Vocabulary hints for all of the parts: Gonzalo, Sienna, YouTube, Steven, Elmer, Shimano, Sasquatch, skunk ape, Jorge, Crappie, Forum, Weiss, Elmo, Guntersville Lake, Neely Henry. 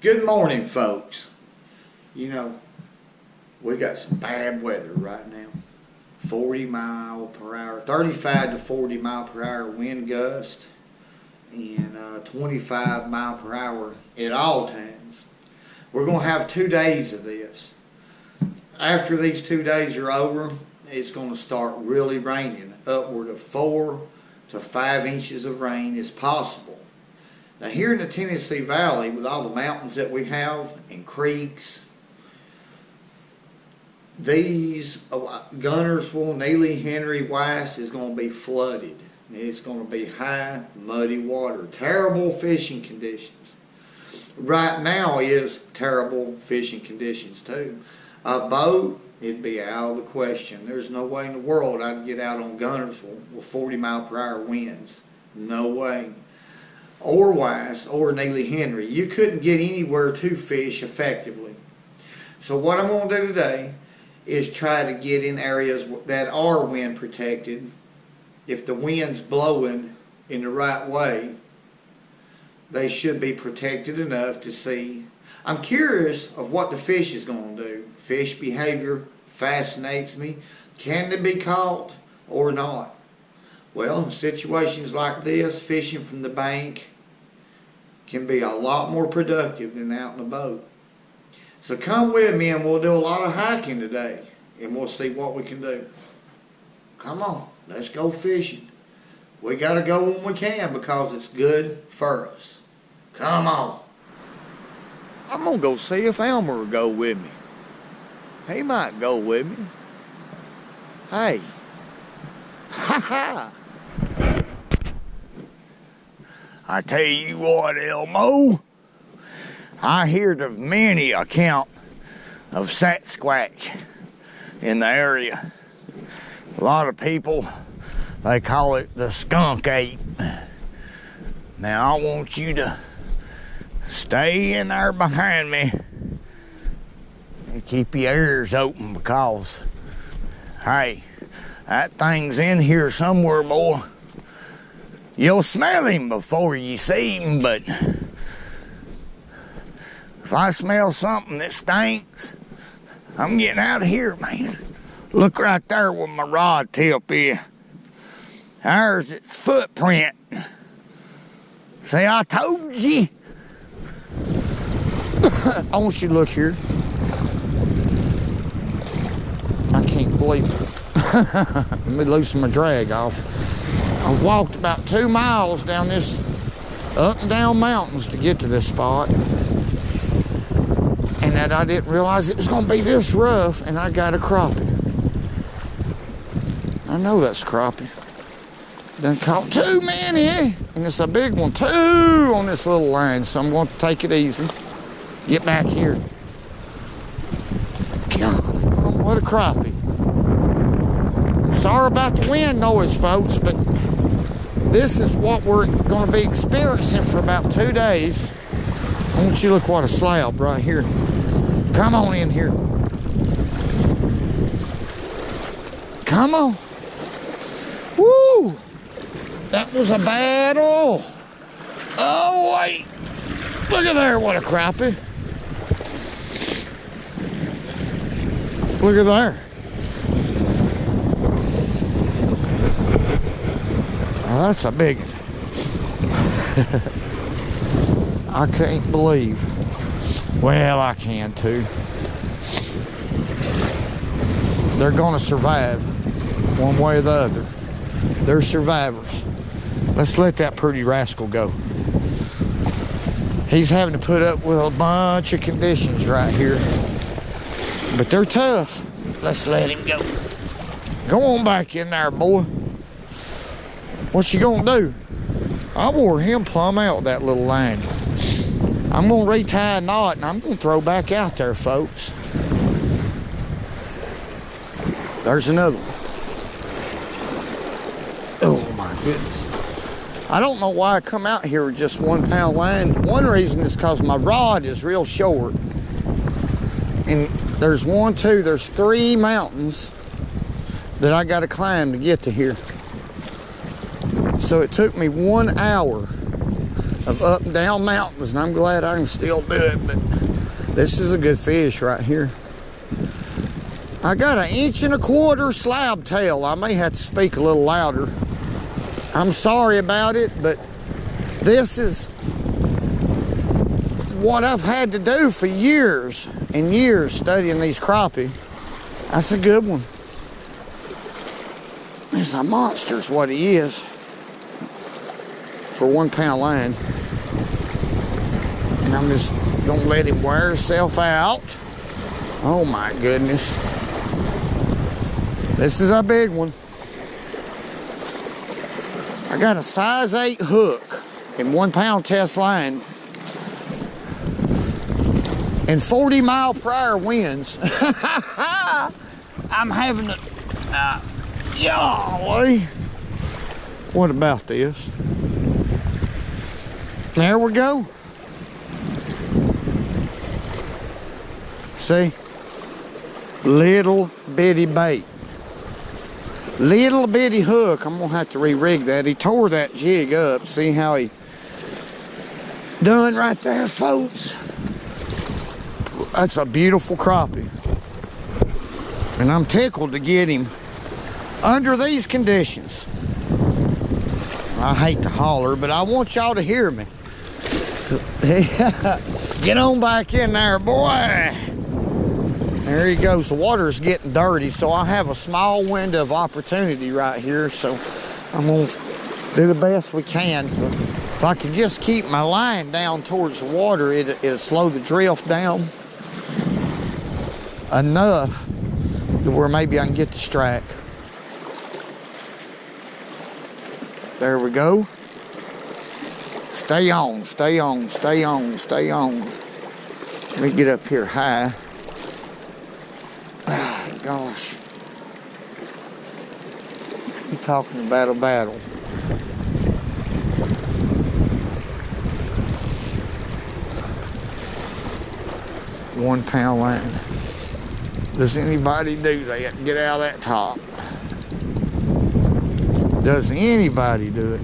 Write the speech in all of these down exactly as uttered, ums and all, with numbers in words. Good morning, folks. You know, we got some bad weather right now. forty mile per hour, thirty-five to forty mile per hour wind gust, and uh, twenty-five mile per hour at all times. We're going to have two days of this. After these two days are over, it's going to start really raining. Upward of four to five inches of rain is possible. Now here in the Tennessee Valley, with all the mountains that we have and creeks, these Guntersville, Neely Henry, Weiss is going to be flooded. It's going to be high, muddy water. Terrible fishing conditions. Right now is terrible fishing conditions too. A boat, it'd be out of the question. There's no way in the world I'd get out on Guntersville with forty mile per hour winds. No way. Or Weiss or Neely Henry, you couldn't get anywhere to fish effectively. So what I'm going to do today is try to get in areas that are wind protected. If the wind's blowing in the right way, they should be protected enough to see. I'm curious of what the fish is going to do. Fish behavior fascinates me. Can they be caught or not? Well, in situations like this, fishing from the bank can be a lot more productive than out in the boat. So come with me and we'll do a lot of hiking today, and we'll see what we can do. Come on, let's go fishing. We got to go when we can because it's good for us. Come on. I'm going to go see if Elmer will go with me. He might go with me. Hey. Ha ha. I tell you what, Elmo, I heard of many account of Sasquatch in the area. A lot of people, they call it the skunk ape. Now I want you to stay in there behind me and keep your ears open because, hey, that thing's in here somewhere, boy. You'll smell him before you see him, but if I smell something that stinks, I'm getting out of here, man. Look right there where my rod tip is. There's its footprint. See, I told you. I want you to look here. I can't believe it. Let me loosen my drag off. I've walked about two miles down this up and down mountains to get to this spot, and that I didn't realize it was going to be this rough, and I got a crappie. I know that's crappie. Done caught too many, and it's a big one too on this little line, so I'm going to take it easy. Get back here. God, what a crappie. Sorry about the wind noise, folks, but this is what we're going to be experiencing for about two days. I want you to look what a slab right here. Come on in here. Come on. Woo! That was a battle. Oh, wait. Look at there, what a crappie. Look at there. Oh, that's a big one. I can't believe. Well, I can too. They're going to survive one way or the other. They're survivors. Let's let that pretty rascal go. He's having to put up with a bunch of conditions right here. But they're tough. Let's let him go. Go on back in there, boy. What you gonna do? I wore him plumb out with that little line. I'm gonna retie a knot and I'm gonna throw back out there, folks. There's another one. Oh my goodness. I don't know why I come out here with just one pound line. One reason is because my rod is real short. And there's one, two, there's three mountains that I gotta climb to get to here. So it took me one hour of up and down mountains, and I'm glad I can still do it, but this is a good fish right here. I got an inch and a quarter slab tail. I may have to speak a little louder. I'm sorry about it, but this is what I've had to do for years and years studying these crappie. That's a good one. It's a monster is what he is for one pound line. And I'm just gonna let him wear himself out. Oh my goodness. This is a big one. I got a size eight hook and one pound test line. And forty mile per hour winds. I'm having to, uh, golly. What about this? There we go. See, little bitty bait. Little bitty hook, I'm gonna have to re-rig that. He tore that jig up, see how he done right there, folks. That's a beautiful crappie. And I'm tickled to get him under these conditions. I hate to holler, but I want y'all to hear me. Get on back in there, boy. There he goes. The water's getting dirty, so I have a small window of opportunity right here, so I'm gonna do the best we can. If I could just keep my line down towards the water, it, it'll slow the drift down enough to where maybe I can get the strike. There we go. Stay on, stay on, stay on, stay on. Let me get up here high. Ah, gosh. You're talking about a battle. One pound line. Does anybody do that? Get out of that top. Does anybody do it?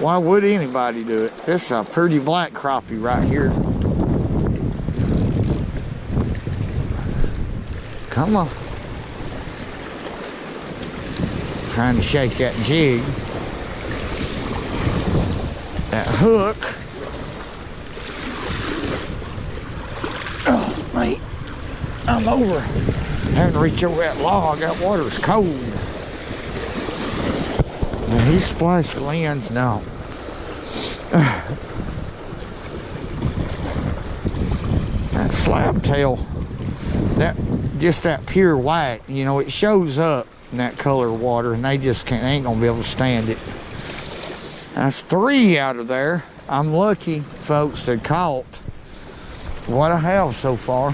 Why would anybody do it? This is a pretty black crappie right here. Come on. I'm trying to shake that jig. That hook. Oh, mate. I'm over. I haven't reached over that log. That water's cold. And he spliced the lens now. That slab tail, that just that pure white, you know, it shows up in that color of water, and they just can't, they ain't gonna be able to stand it. That's three out of there. I'm lucky, folks, that caught what I have so far.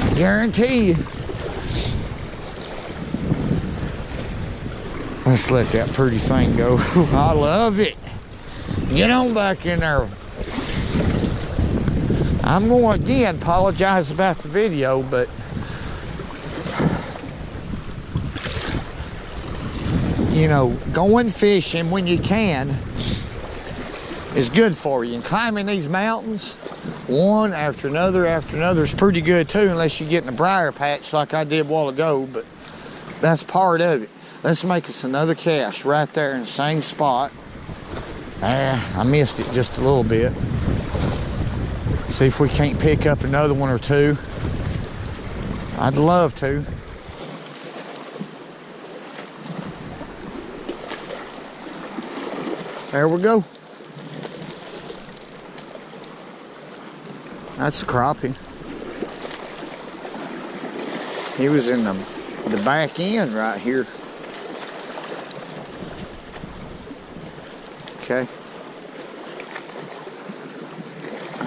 I guarantee you. Let's let that pretty thing go. I love it. Get on back in there. I'm going to again apologize about the video, but you know, going fishing when you can is good for you. And climbing these mountains, one after another after another, is pretty good too, unless you get in a briar patch like I did a while ago, but that's part of it. Let's make us another cast right there in the same spot. Ah, I missed it just a little bit. See if we can't pick up another one or two. I'd love to. There we go. That's a crappie. He was in the, the back end right here. Okay.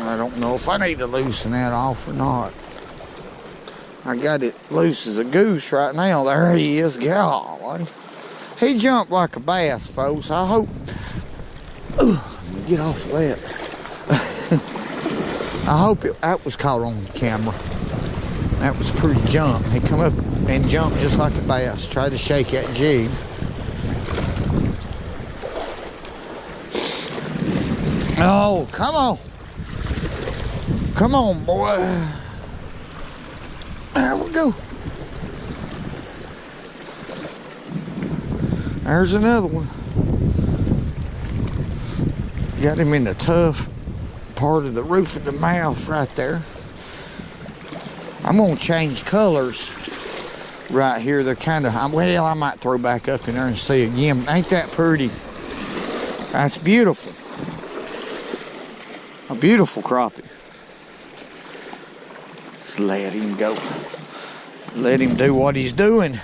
I don't know if I need to loosen that off or not. I got it loose as a goose right now. There he is. Golly. He jumped like a bass, folks. I hope... Get off of that. I hope it, that was caught on camera. That was a pretty jump. He come up and jumped just like a bass. Tried to shake that jig. Oh, come on. Come on, boy. There we go. There's another one. Got him in the tough part of the roof of the mouth right there. I'm gonna change colors right here. They're kind of, well, I might throw back up in there and see again. Ain't that pretty? That's beautiful. A beautiful crappie. Just let him go. Let him do what he's doing.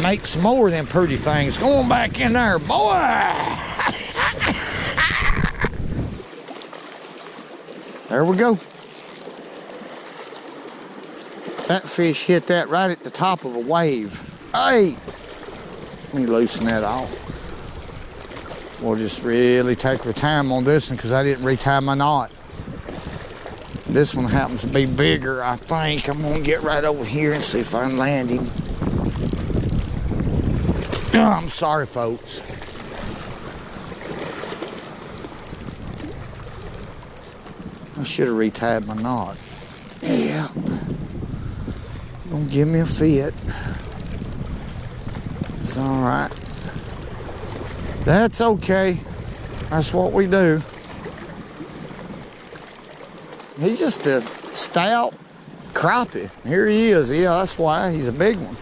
Make some more of them pretty things. Go on back in there, boy. There we go. That fish hit that right at the top of a wave. Hey! Let me loosen that off. We'll just really take our time on this one because I didn't retie my knot. This one happens to be bigger, I think. I'm gonna get right over here and see if I can land him. Oh, I'm sorry, folks. I should have retied my knot. Yeah. Don't give me a fit. It's all right. That's okay. That's what we do. He's just a stout crappie. Here he is. Yeah, that's why he's a big one.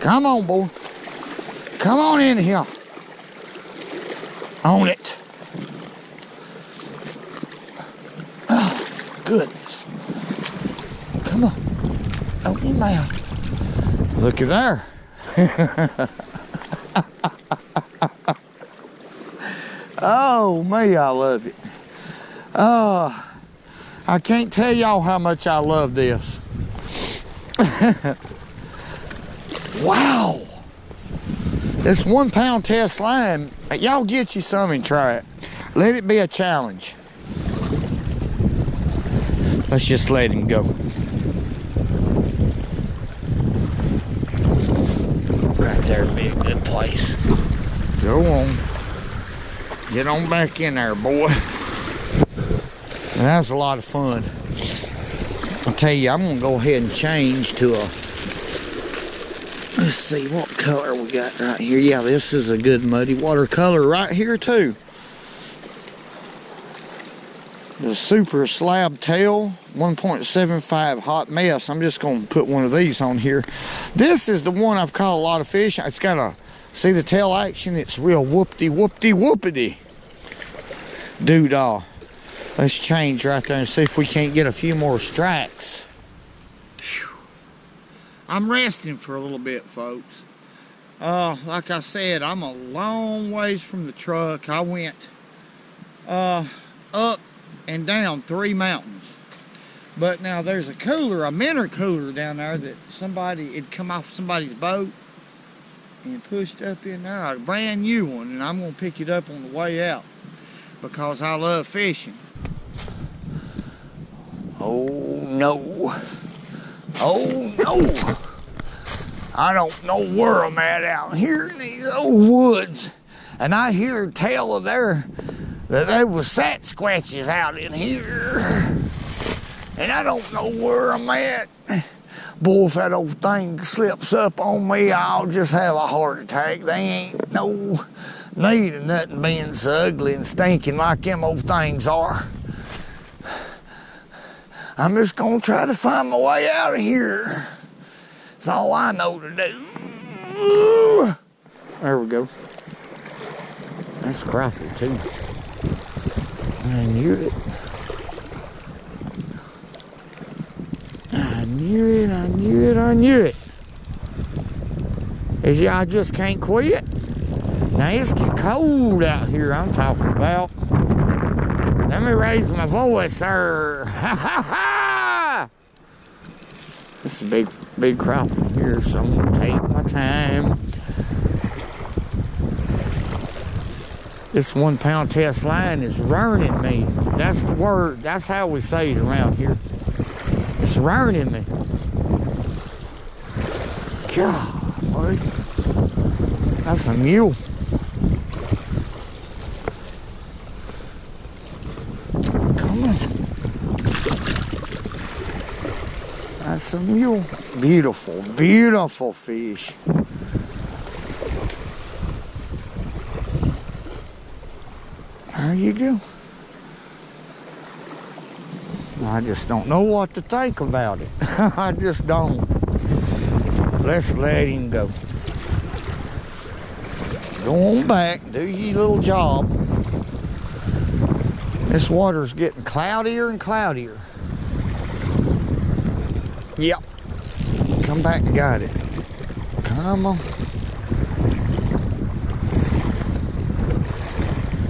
Come on, boy. Come on in here. Own it. Oh, goodness. Come on. Open your mouth. Looky there. Oh, me, I love it. Oh, I can't tell y'all how much I love this. Wow. This one pound test line, y'all get you some and try it. Let it be a challenge. Let's just let him go. Right there would be a good place. Go on. Get on back in there, boy. And that was a lot of fun. I'll tell you, I'm gonna go ahead and change to a, let's see what color we got right here. Yeah, this is a good muddy water color right here too. The super slab tail, one point seven five hot mess. I'm just gonna put one of these on here. This is the one I've caught a lot of fish. It's got a, see the tail action? It's real whoopty whoopty whoopity doodah. Let's change right there and see if we can't get a few more strikes. I'm resting for a little bit, folks. Uh, like I said, I'm a long ways from the truck. I went uh, up and down three mountains. But now there's a cooler, a minnow cooler down there that somebody, it'd come off somebody's boat and pushed up in there, a brand new one, and I'm gonna pick it up on the way out because I love fishing. Oh no. Oh no, I don't know where I'm at out here in these old woods. And I hear tell of there that there was Sasquatches out in here. And I don't know where I'm at. Boy, if that old thing slips up on me, I'll just have a heart attack. They ain't no need of nothing being so ugly and stinking like them old things are. I'm just gonna try to find my way out of here. That's all I know to do. There we go. That's crappie too. I knew it. I knew it, I knew it, I knew it. Is y'all just can't quit? Now it's getting cold out here, I'm talking about. Let me raise my voice, sir. Ha ha ha! This is a big, big crappie here, so I'm gonna take my time. This one pound test line is ruining me. That's the word, that's how we say it around here. It's ruining me. God, that's a mule. Come on. That's a mule. Beautiful, beautiful fish. There you go. I just don't know what to think about it. I just don't. Let's let him go. Go on back, do your little job. This water's getting cloudier and cloudier. Yep. Come back and got it. Come on.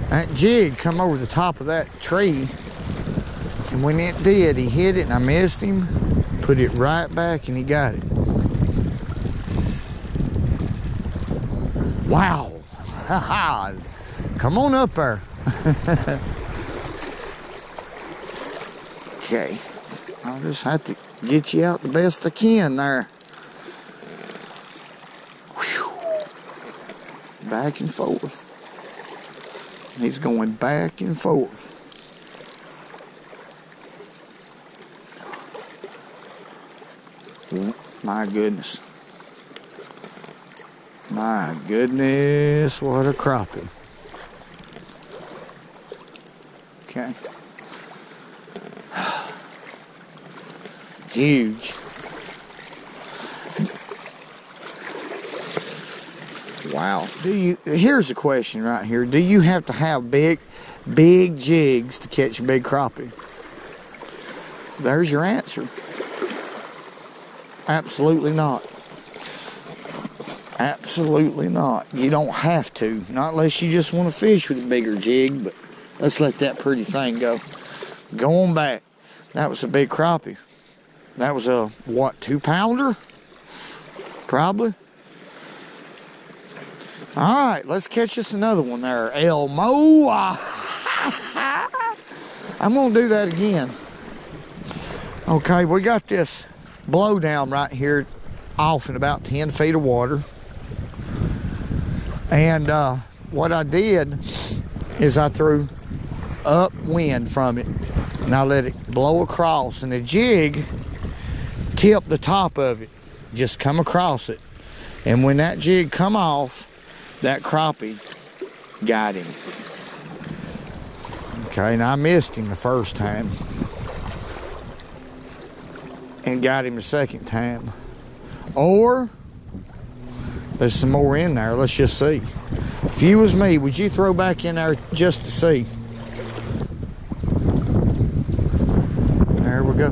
That jig come over the top of that tree. And when it did, he hit it and I missed him. Put it right back and he got it. Wow. Ha ha. Come on up there. Okay. I'll just have to get you out the best I can there. Whew. Back and forth. He's going back and forth. My goodness. My goodness, what a crappie. Okay. Huge. Wow. Do you, here's the question right here. Do you have to have big, big jigs to catch a big crappie? There's your answer. Absolutely not. Absolutely not. You don't have to. Not unless you just want to fish with a bigger jig, but let's let that pretty thing go. Go on back. That was a big crappie. That was a, what, two pounder? Probably. All right, let's catch us another one there. Elmo. I'm going to do that again. Okay, we got this blow down right here off in about ten feet of water, and uh, what I did is I threw upwind from it and I let it blow across, and the jig tipped the top of it, just come across it, and when that jig come off, that crappie got him. Okay, and I missed him the first time and got him the second time. Or there's some more in there. Let's just see. If you was me, would you throw back in there just to see? There we go.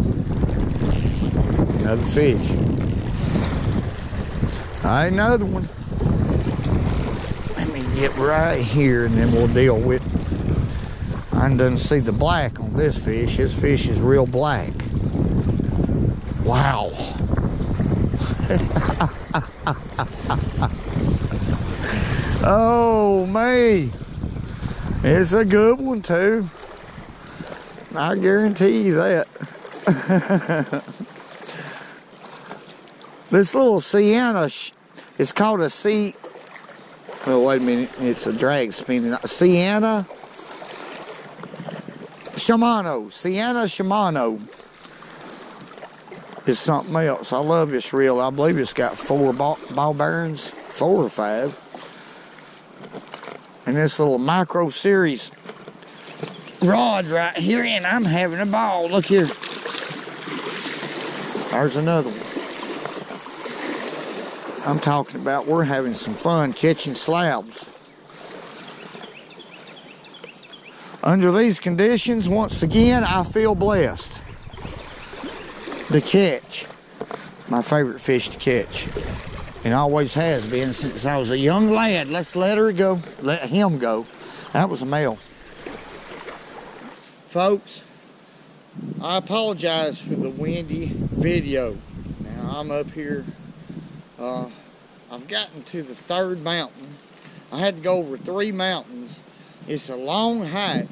Another fish. Alright, another one. Let me get right here and then we'll deal with it. I done see the black on this fish. This fish is real black. Wow. Oh, me. It's a good one, too. I guarantee you that. This little Sienna, it's called a C. Oh, wait a minute. It's a drag spinning. Sienna Shimano. Sienna Shimano. It's something else. I love this reel. I believe it's got four ball, ball bearings, four or five. And this little micro series rod right here, and I'm having a ball. Look here. There's another one. I'm talking about we're having some fun catching slabs. Under these conditions, once again, I feel blessed to catch my favorite fish to catch, and always has been since I was a young lad. Let's let her go. Let him go. That was a male. Folks, I apologize for the windy video. Now I'm up here. Uh, I've gotten to the third mountain. I had to go over three mountains. It's a long hike,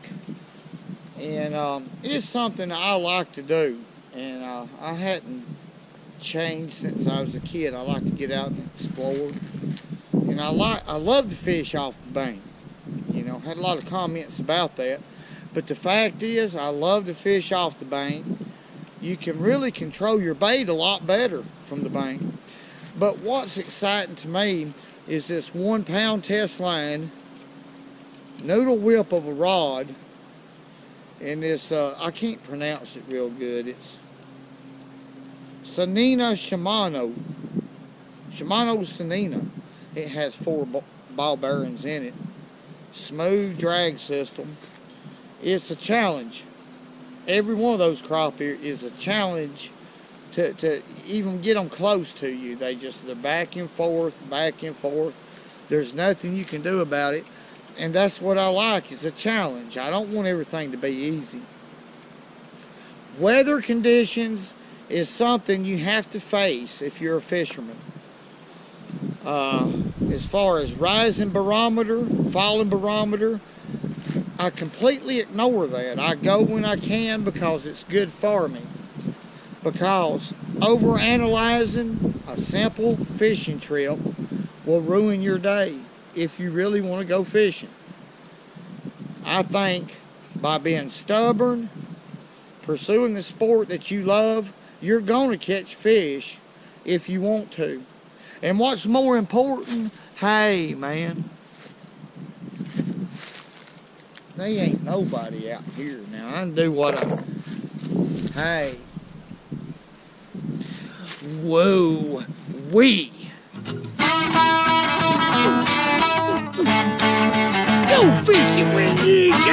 and um, it's something I like to do. And uh, I hadn't changed since I was a kid. I like to get out and explore. And I like, I love to fish off the bank. You know, had a lot of comments about that. But the fact is, I love to fish off the bank. You can really control your bait a lot better from the bank. But what's exciting to me is this one pound test line, noodle whip of a rod, and this, uh, I can't pronounce it real good. It's Sienna Shimano. Shimano Sienna. It has four ball bearings in it. Smooth drag system. It's a challenge. Every one of those crappie is a challenge to, to even get them close to you. They just, they're back and forth, back and forth. There's nothing you can do about it. And that's what I like, is a challenge. I don't want everything to be easy. Weather conditions is something you have to face if you're a fisherman. Uh, as far as rising barometer, falling barometer, I completely ignore that. I go when I can because it's good farming. Because overanalyzing a simple fishing trip will ruin your day if you really want to go fishing. I think by being stubborn, pursuing the sport that you love, you're going to catch fish if you want to. And what's more important, hey man, they ain't nobody out here now. I can do what I... Hey. Whoa. Wee. Go fishing with you.